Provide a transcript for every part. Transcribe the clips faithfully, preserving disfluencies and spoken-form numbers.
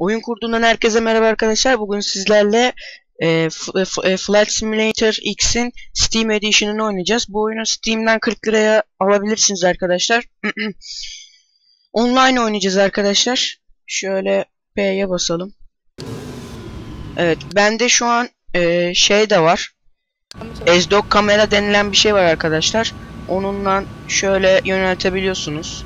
Oyun kurduğundan herkese merhaba arkadaşlar. Bugün sizlerle e, e, Flight Simulator X'in Steam Edition'ını oynayacağız. Bu oyunu Steam'den kırk liraya alabilirsiniz arkadaşlar. Online oynayacağız arkadaşlar. Şöyle P'ye basalım. Evet, bende şu an e, şey de var. EZdok kamera denilen bir şey var arkadaşlar. Onunla şöyle yöneltebiliyorsunuz.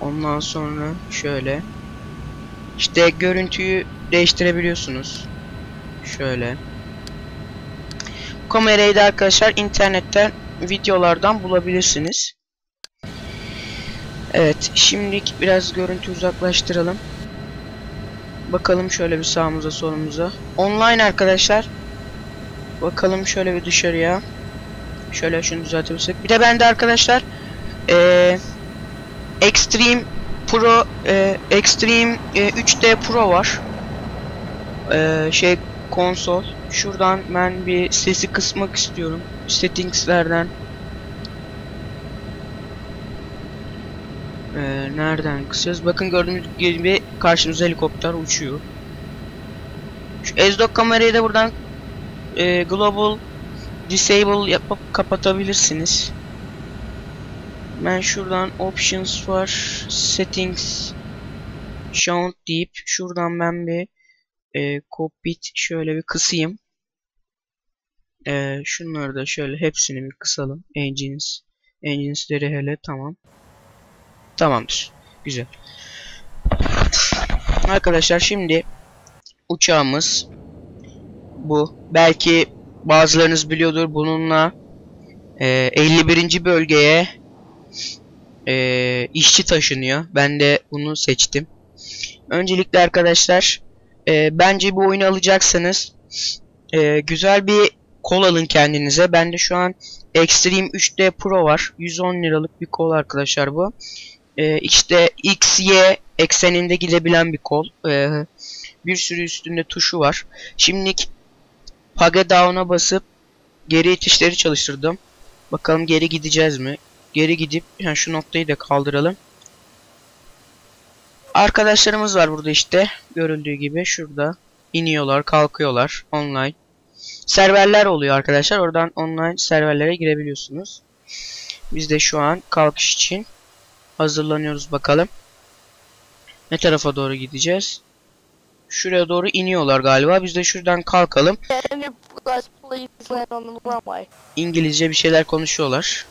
Ondan sonra şöyle İşte görüntüyü değiştirebiliyorsunuz. Şöyle. Kamerayı da arkadaşlar internetten, videolardan bulabilirsiniz. Evet, şimdilik biraz görüntü uzaklaştıralım. Bakalım şöyle bir sağımıza, solumuza. Online arkadaşlar. Bakalım şöyle bir dışarıya. Şöyle şunu düzeltebilirsek. Bir de bende arkadaşlar ee, Extreme Pro, e, Extreme e, üç D Pro var. E, şey konsol. Şuradan ben bir sesi kısmak istiyorum. Settings'lerden. E, nereden kısıyoruz? Bakın gördüğünüz gibi karşımıza helikopter uçuyor. Şu EZdok kamerayı da buradan e, Global Disable yapıp kapatabilirsiniz. Ben şuradan options var, settings, sound deyip şuradan ben bir e, cockpit şöyle bir kısayım. E, şunları da şöyle hepsini bir kısalım. Engines, enginesleri hele, tamam. Tamamdır. Güzel. Arkadaşlar şimdi uçağımız bu. Belki bazılarınız biliyordur, bununla e, elli birinci bölgeye Ee, işçi taşınıyor. Ben de bunu seçtim. Öncelikle arkadaşlar e, bence bu oyunu alacaksanız e, güzel bir kol alın kendinize. Bende şu an Extreme üç D Pro var. yüz on liralık bir kol arkadaşlar bu. E, işte X Y ekseninde gidebilen bir kol. E, bir sürü üstünde tuşu var. Şimdilik Page Down'a basıp geri itişleri çalıştırdım. Bakalım geri gideceğiz mi? Geri gidip yani şu noktayı da kaldıralım. Arkadaşlarımız var burada işte. Görüldüğü gibi şurada iniyorlar, kalkıyorlar. Online serverler oluyor arkadaşlar. Oradan online serverlere girebiliyorsunuz. Biz de şu an kalkış için hazırlanıyoruz. Bakalım ne tarafa doğru gideceğiz. Şuraya doğru iniyorlar galiba. Biz de şuradan kalkalım. İngilizce bir şeyler konuşuyorlar.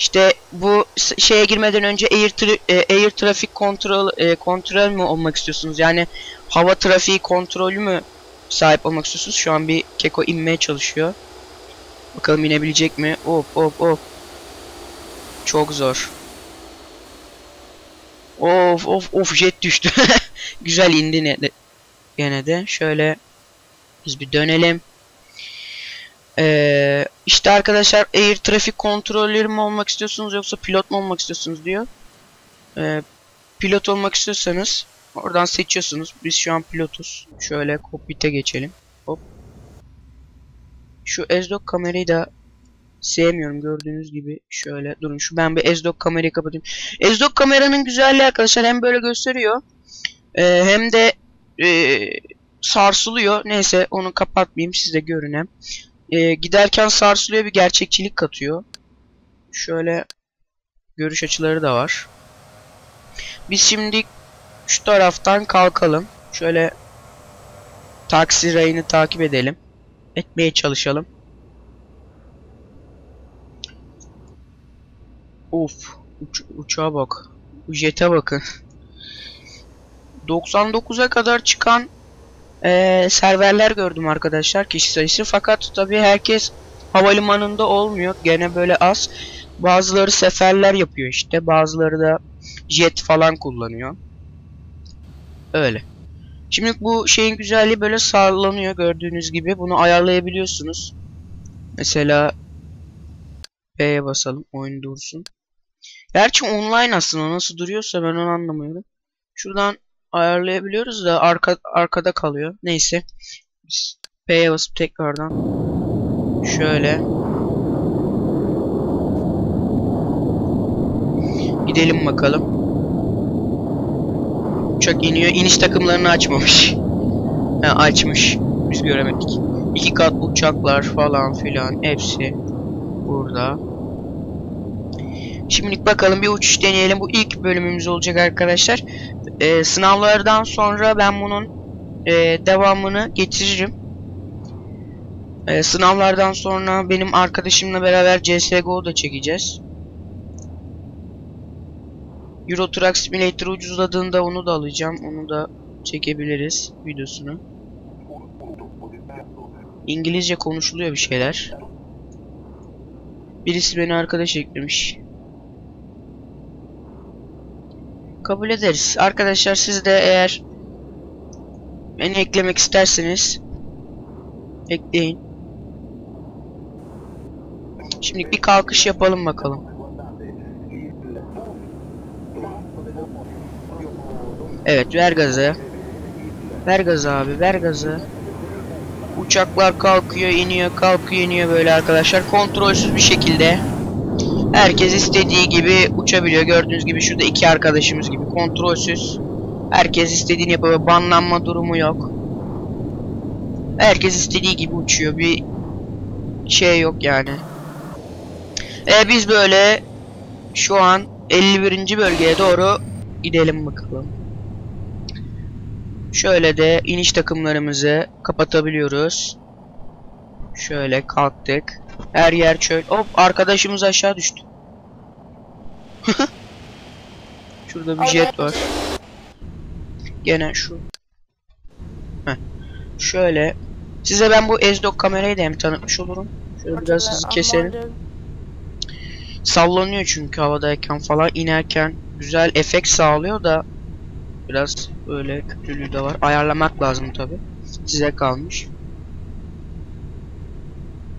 İşte bu şeye girmeden önce air, tra air traffic control e, kontrol mü olmak istiyorsunuz? Yani hava trafiği kontrolü mü sahip olmak istiyorsunuz? Şu an bir keko inmeye çalışıyor. Bakalım inebilecek mi? Hop hop hop. Çok zor. Of of of, jet düştü. Güzel indi ne de. Gene de şöyle biz bir dönelim. Ee, işte arkadaşlar air traffic kontrolleri mi olmak istiyorsunuz yoksa pilot mu olmak istiyorsunuz diyor. Ee, pilot olmak istiyorsanız oradan seçiyorsunuz. Biz şu an pilotuz. Şöyle kokpite geçelim. Hop. Şu EZdok kamerayı da sevmiyorum gördüğünüz gibi. Şöyle durun, şu ben bir EZdok kamerayı kapatayım. EZdok kameranın güzelliği arkadaşlar hem böyle gösteriyor e, hem de e, sarsılıyor. Neyse onu kapatmayayım, size görünem. E, giderken sarsılıyor, bir gerçekçilik katıyor. Şöyle görüş açıları da var. Biz şimdi şu taraftan kalkalım. Şöyle taksi rayını takip edelim. Etmeye çalışalım. Of, uç uçağa bak. Jet'e bakın. doksan dokuza kadar çıkan Ee, serverler gördüm arkadaşlar, kişi sayısı. Fakat tabi herkes havalimanında olmuyor, gene böyle az. Bazıları seferler yapıyor işte, bazıları da jet falan kullanıyor. Öyle. Şimdi bu şeyin güzelliği böyle sallanıyor gördüğünüz gibi, bunu ayarlayabiliyorsunuz. Mesela P'ye basalım, oyun dursun. Gerçi online aslında nasıl duruyorsa ben onu anlamıyorum. Şuradan ayarlayabiliyoruz da arka, arkada kalıyor. Neyse. Biz P'ye basıp tekrardan şöyle gidelim bakalım. uçak iniyor. İniş takımlarını açmamış. Ha, açmış. Biz göremedik. İki katlı uçaklar falan filan hepsi burada. Şimdilik bakalım bir uçuş deneyelim. Bu ilk bölümümüz olacak arkadaşlar. Ee, sınavlardan sonra ben bunun e, devamını getiririm. Ee, sınavlardan sonra benim arkadaşımla beraber C S G O da çekeceğiz. Euro Truck Simulator ucuzladığında onu da alacağım. Onu da çekebiliriz videosunu. İngilizce konuşuluyor bir şeyler. Birisi beni arkadaş eklemiş. Kabul ederiz. Arkadaşlar siz de eğer beni eklemek isterseniz ekleyin. Şimdi bir kalkış yapalım bakalım. Evet, ver gazı. Ver gazı abi, ver gazı. Uçaklar kalkıyor, iniyor, kalkıyor, iniyor böyle arkadaşlar. Kontrolsüz bir şekilde. Herkes istediği gibi uçabiliyor. Gördüğünüz gibi şurada iki arkadaşımız gibi kontrolsüz. Herkes istediğini yapıyor. Banlanma durumu yok. Herkes istediği gibi uçuyor. Bir şey yok yani. E biz böyle şu an elli birinci bölgeye doğru gidelim bakalım. Şöyle de iniş takımlarımızı kapatabiliyoruz. Şöyle kalktık. Her yer çöl. Hop, arkadaşımız aşağı düştü. Şurada bir jet var. Gene şu. Heh. Şöyle. Size ben bu EZdok kamerayı da hem tanıtmış olurum. Şöyle biraz hızlı keselim. Sallanıyor çünkü havadayken falan, inerken güzel efekt sağlıyor da biraz böyle kötülüğü de var. Ayarlamak lazım tabi. Size kalmış.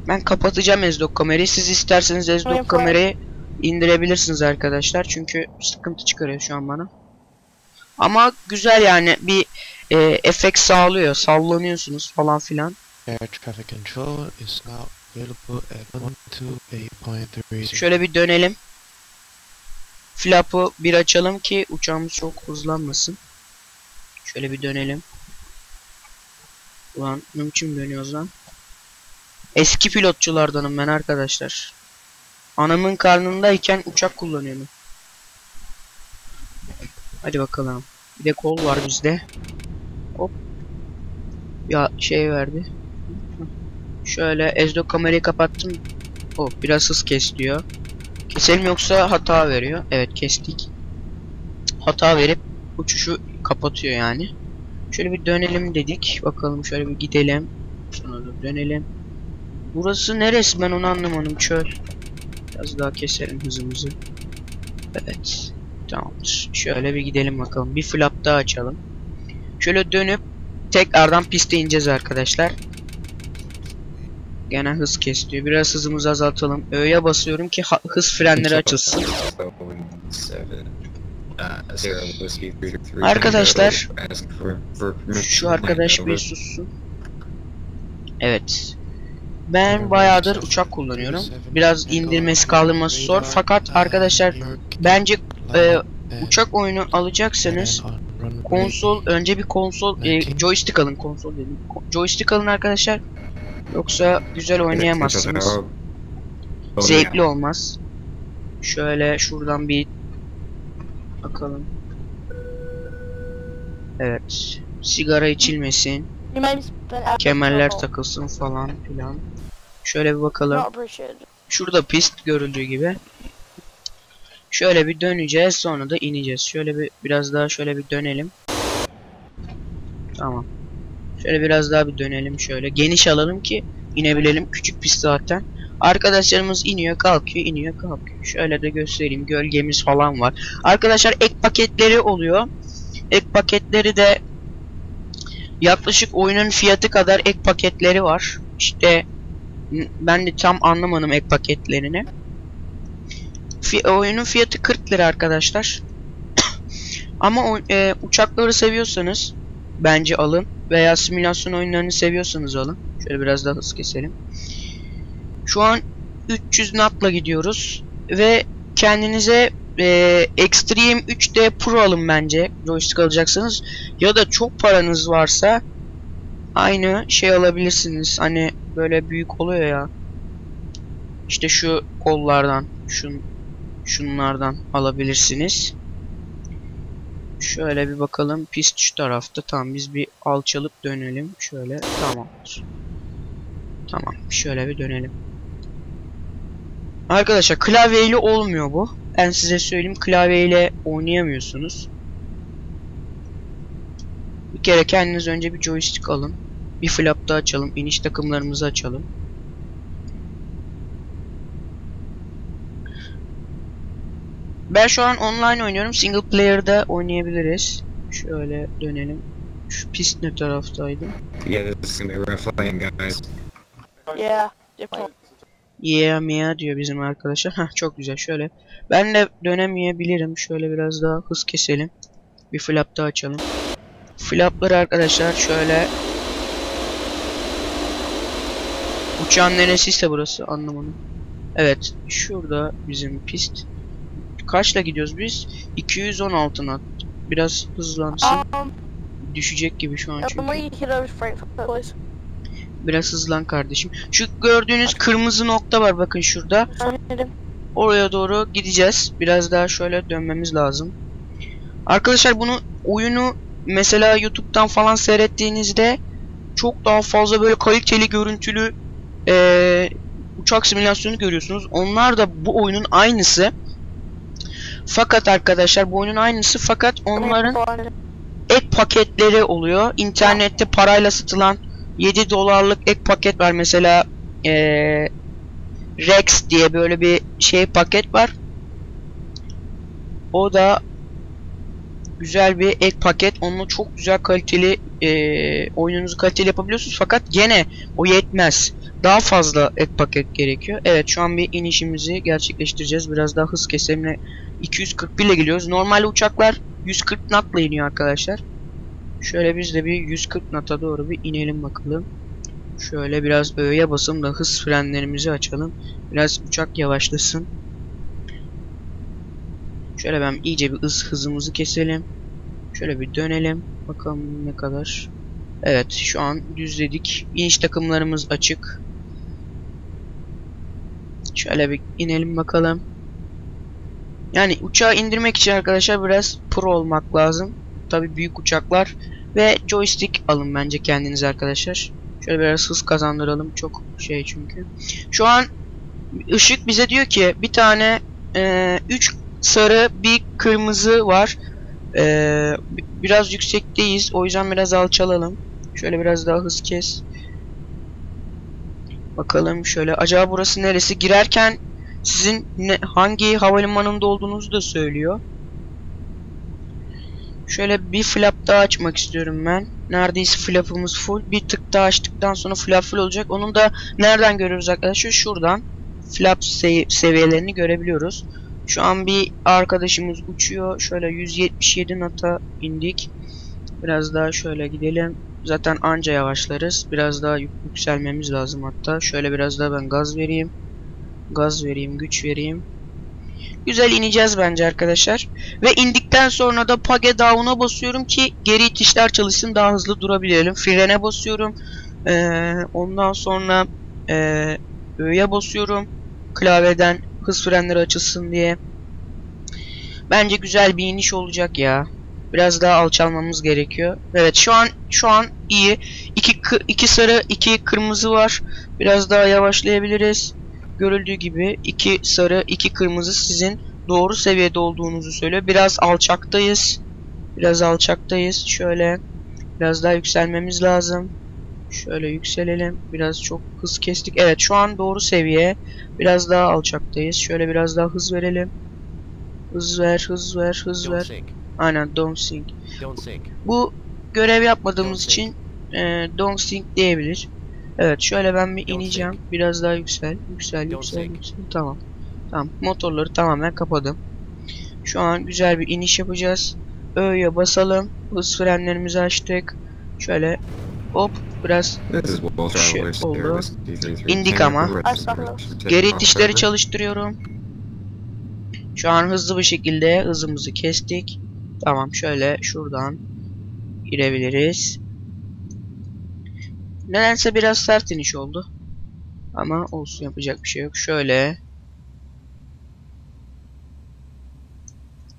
Ben kapatacağım EZdok kamerayı. Siz isterseniz EZdok kamerayı indirebilirsiniz arkadaşlar. Çünkü sıkıntı çıkarıyor şu an bana. Ama güzel yani, bir e, efekt sağlıyor. Sallanıyorsunuz falan filan. Şöyle bir dönelim. Flap'ı bir açalım ki uçağımız çok hızlanmasın. Şöyle bir dönelim. Ulan ne biçim dönüyoruz lan. Eski pilotçulardanım ben arkadaşlar. Anamın karnındayken uçak kullanıyorum. Hadi bakalım. Bir de kol var bizde. Hop. Ya şey verdi. Şöyle EZdok kamerayı kapattım. Hop, biraz hız kes diyor. Keselim yoksa hata veriyor. Evet, kestik. Hata verip uçuşu kapatıyor yani. Şöyle bir dönelim dedik. Bakalım şöyle bir gidelim. Sonra da dönelim. Burası neresi, ben onu anlamadım. Çöl. Biraz daha keselim hızımızı. Evet. Tamamdır. Şöyle bir gidelim bakalım. Bir flap daha açalım. Şöyle dönüp tekrardan piste ineceğiz arkadaşlar. Gene hız kesiyor. Biraz hızımızı azaltalım. Ö'ye basıyorum ki hız frenleri açılsın. Arkadaşlar şu arkadaş bir sussun. Evet. Ben bayağıdır uçak kullanıyorum. Biraz indirmesi kaldırması zor. Fakat arkadaşlar bence e, uçak oyunu alacaksanız konsol önce bir konsol e, joystick alın. Konsol dedim. Joystick alın arkadaşlar. Yoksa güzel oynayamazsınız. Zevkli olmaz. Şöyle şuradan bir bakalım. Evet. Sigara içilmesin. Kemerler takılsın falan filan. Şöyle bir bakalım. Şurada pist görüldüğü gibi. Şöyle bir döneceğiz, sonra da ineceğiz. Şöyle bir biraz daha şöyle bir dönelim. Tamam. Şöyle biraz daha bir dönelim şöyle. Geniş alalım ki inebilelim. Küçük pist zaten. Arkadaşlarımız iniyor kalkıyor, iniyor kalkıyor. Şöyle de göstereyim. Gölgemiz falan var. Arkadaşlar ek paketleri oluyor. Ek paketleri de yaklaşık oyunun fiyatı kadar ek paketleri var. İşte ben de tam anlamadım ek paketlerini. Fi oyunun fiyatı kırk lira arkadaşlar. Ama e, uçakları seviyorsanız bence alın. Veya simülasyon oyunlarını seviyorsanız alın. Şöyle biraz daha hız keselim. Şu an üç yüz knot'la gidiyoruz. Ve kendinize e, Extreme üç D Pro alın bence joystick alacaksanız, ya da çok paranız varsa aynı şey alabilirsiniz. Hani böyle büyük oluyor ya. İşte şu kollardan, şun şunlardan alabilirsiniz. Şöyle bir bakalım. Pist şu tarafta. Tamam, biz bir alçalıp dönelim. Şöyle, tamamdır. Tamam, şöyle bir dönelim. Arkadaşlar klavyeyle olmuyor bu. Ben size söyleyeyim, klavyeyle oynayamıyorsunuz. Bir kere kendiniz önce bir joystick alın. Bir flap da açalım. İniş takımlarımızı açalım. Ben şu an online oynuyorum. Single player'da oynayabiliriz. Şöyle dönelim. Şu pist ne taraftaydı? Yeah, this is gonna be rough lane, guys. Yeah, difficult. Yeah, yeah diyor bizim arkadaşlar. Hah, çok güzel. Şöyle. Ben de dönemeyebilirim. Şöyle biraz daha hız keselim. Bir flap daha açalım. Flapları arkadaşlar şöyle. Uçağın neresiyse burası, anlamadım. Evet, şurada bizim pist. Kaçla gidiyoruz biz? iki yüz on altına. Biraz hızlansın. Um, Düşecek gibi şu an çünkü. Biraz hızlan kardeşim. Şu gördüğünüz kırmızı nokta var, bakın şurada. Oraya doğru gideceğiz. Biraz daha şöyle dönmemiz lazım. Arkadaşlar bunu, oyunu mesela YouTube'dan falan seyrettiğinizde çok daha fazla böyle kaliteli görüntülü ee, uçak simülasyonu görüyorsunuz. Onlar da bu oyunun aynısı. Fakat arkadaşlar bu oyunun aynısı, fakat onların ek paketleri oluyor. İnternette parayla satılan yedi dolarlık ek paket var. Mesela ee, Rex diye böyle bir şey paket var. O da güzel bir ek paket. Onunla çok güzel kaliteli ee, oyununuzu kaliteli yapabiliyorsunuz. Fakat gene o yetmez. Daha fazla ek paket gerekiyor. Evet, şu an bir inişimizi gerçekleştireceğiz. Biraz daha hız kesemine iki yüz kırk bir ile geliyoruz. Normalde uçaklar yüz kırk knot'la iniyor arkadaşlar. Şöyle biz de bir yüz kırk knot'a doğru bir inelim bakalım. Şöyle biraz öğeye basalım da hız frenlerimizi açalım. Biraz uçak yavaşlasın. Şöyle ben iyice bir hız hızımızı keselim. Şöyle bir dönelim. Bakalım ne kadar. Evet, şu an düzledik. İniş takımlarımız açık. Şöyle bir inelim bakalım. Yani uçağı indirmek için arkadaşlar biraz pro olmak lazım. Tabii büyük uçaklar ve joystick alın bence kendiniz arkadaşlar. Şöyle biraz hız kazandıralım. Çok şey çünkü. Şu an ışık bize diyor ki bir tane üç e, sarı bir kırmızı var. E, biraz yüksekteyiz. O yüzden biraz alçalalım. Şöyle biraz daha hız kes. Bakalım şöyle. Acaba burası neresi? Girerken sizin ne, hangi havalimanında olduğunuzu da söylüyor. Şöyle bir flap daha açmak istiyorum ben. Neredeyse flapımız full. Bir tık daha açtıktan sonra flap full olacak. Onun da nereden görüyoruz arkadaşlar? Şuradan flap sev seviyelerini görebiliyoruz. Şu an bir arkadaşımız uçuyor. Şöyle yüz yetmiş yedi knot'a indik. Biraz daha şöyle gidelim. Zaten anca yavaşlarız. Biraz daha yükselmemiz lazım hatta. Şöyle biraz daha ben gaz vereyim. Gaz vereyim, güç vereyim. Güzel ineceğiz bence arkadaşlar. Ve indikten sonra da page down'a basıyorum ki geri itişler çalışsın, daha hızlı durabilelim. Frene basıyorum. Ee, ondan sonra ee, öğe basıyorum. Klavyeden hız frenleri açılsın diye. Bence güzel bir iniş olacak ya. Biraz daha alçalmamız gerekiyor. Evet, şu an şu an iyi. İki, iki sarı, iki kırmızı var. Biraz daha yavaşlayabiliriz. Görüldüğü gibi iki sarı, iki kırmızı sizin doğru seviyede olduğunuzu söylüyor. Biraz alçaktayız. Biraz alçaktayız. Şöyle biraz daha yükselmemiz lazım. Şöyle yükselelim. Biraz çok hız kestik. Evet, şu an doğru seviye. Biraz daha alçaktayız. Şöyle biraz daha hız verelim. Hız ver, hız ver, hız ver. Aynen, don't sink. Don't sink. Bu görev yapmadığımız don't için e, don't sink diyebilir. Evet, şöyle ben bir ineceğim. Biraz daha yüksel, yüksel, yüksel, yüksel. Tamam. Tamam. Motorları tamamen kapadım. Şu an güzel bir iniş yapacağız. Ö'ye basalım. Hız frenlerimizi açtık. Şöyle hop, biraz şey oldu. İndik ama. Geri itişleri çalıştırıyorum. Şu an hızlı bir şekilde hızımızı kestik. Tamam, şöyle şuradan girebiliriz. Nedense biraz sert iniş oldu. Ama olsun, yapacak bir şey yok. Şöyle.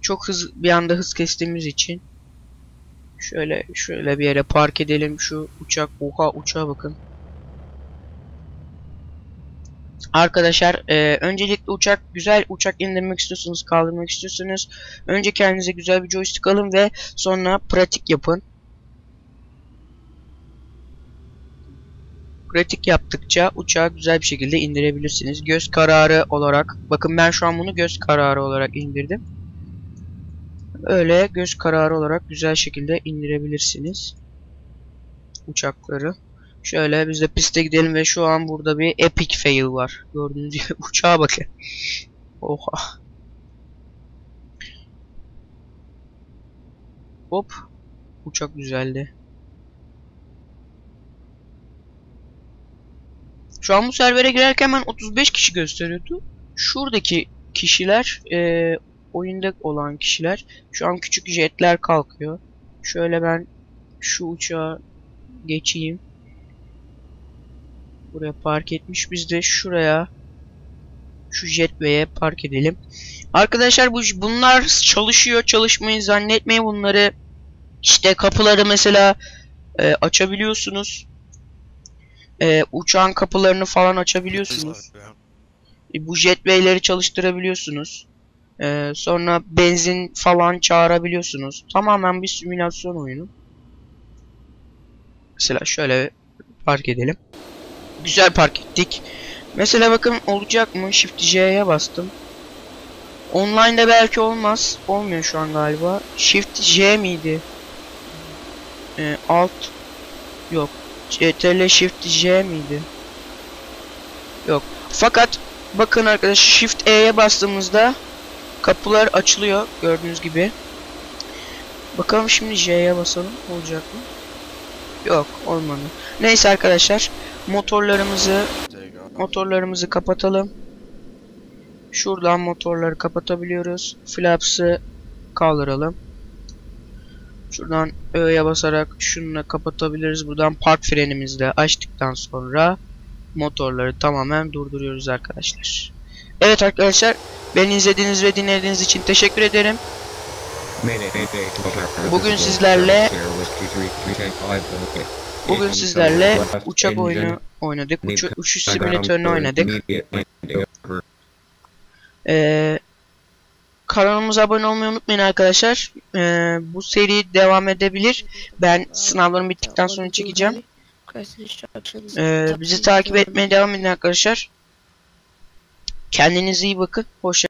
Çok hız, bir anda hız kestiğimiz için. Şöyle şöyle bir yere park edelim. Şu uçak, oha uçağa bakın. Arkadaşlar e, öncelikle uçak, güzel uçak indirmek istiyorsunuz, kaldırmak istiyorsunuz. Önce kendinize güzel bir joystick alın ve sonra pratik yapın. Pratik yaptıkça uçağı güzel bir şekilde indirebilirsiniz. Göz kararı olarak. Bakın ben şu an bunu göz kararı olarak indirdim. Öyle göz kararı olarak güzel şekilde indirebilirsiniz uçakları. Şöyle biz de piste gidelim ve şu an burada bir epic fail var. Gördüğünüz gibi uçağa bakın. Oha. Hop. Uçak güzeldi. Şu an bu servere girerken ben otuz beş kişi gösteriyordu. Şuradaki kişiler, e, oyunda olan kişiler. Şu an küçük jetler kalkıyor. Şöyle ben şu uçağa geçeyim. Buraya park etmiş. Biz de şuraya, şu jetway'e park edelim. Arkadaşlar bu bunlar çalışıyor. Çalışmayı zannetmeyin bunları. İşte kapıları mesela e, açabiliyorsunuz. E, uçağın kapılarını falan açabiliyorsunuz. E, bu jetway'leri çalıştırabiliyorsunuz. E, sonra benzin falan çağırabiliyorsunuz. Tamamen bir simülasyon oyunu. Mesela şöyle park edelim. Güzel park ettik. Mesela bakın olacak mı? Shift J'ye bastım. Online'da belki olmaz. Olmuyor şu an galiba. Shift J miydi? Ee, alt. Yok. Ctrl Shift J miydi? Yok. Fakat bakın arkadaşlar Shift E'ye bastığımızda kapılar açılıyor. Gördüğünüz gibi. Bakalım şimdi J'ye basalım. Olacak mı? Yok. Olmadı. Neyse arkadaşlar. Motorlarımızı motorlarımızı kapatalım. Şuradan motorları kapatabiliyoruz. Flaps'ı kaldıralım. Şuradan Ö'ye basarak şununla kapatabiliriz. Buradan park frenimizi de açtıktan sonra motorları tamamen durduruyoruz arkadaşlar. Evet arkadaşlar, beni izlediğiniz ve dinlediğiniz için teşekkür ederim. Bugün sizlerle Bugün sizlerle uçak oyunu oynadık. Uç uçuş simülatörünü oynadık. Ee, kanalımıza abone olmayı unutmayın arkadaşlar. Ee, bu seri devam edebilir. Ben sınavlarım bittikten sonra çekeceğim. Ee, bizi takip etmeye devam edin arkadaşlar. Kendinize iyi bakın. Hoşçakalın.